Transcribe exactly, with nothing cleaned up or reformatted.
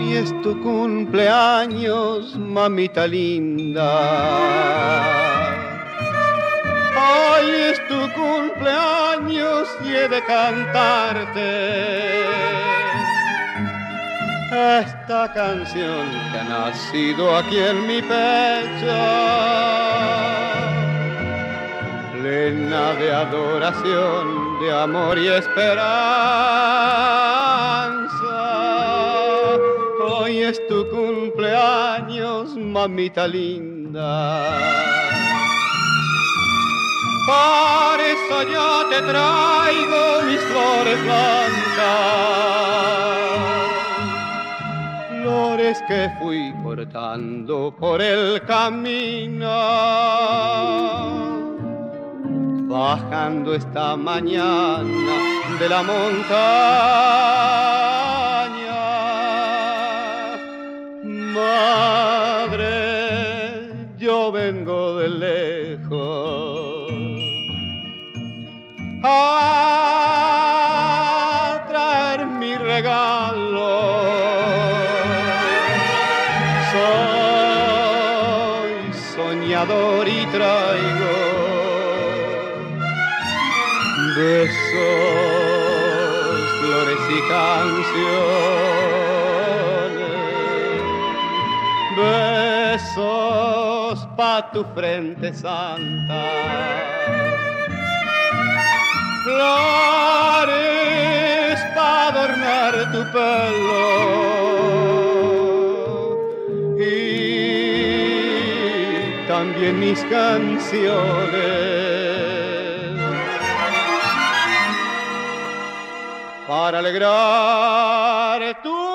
hoy es tu cumpleaños, mamita linda. Hoy es tu cumpleaños y he de cantarte esta canción que ha nacido aquí en mi pecho, plena de adoración, de amor y esperanza. Hoy es tu cumpleaños, mamita linda. Por eso yo te traigo mis flores blancas, flores que fui cortando por el camino, bajando esta mañana de la montaña. Madre, yo vengo de lejos a traer mi regalo. Soy soñador y traigo besos, flores y canciones, besos pa' tu frente santa, flores para adornar tu pelo y también mis canciones para alegrar tu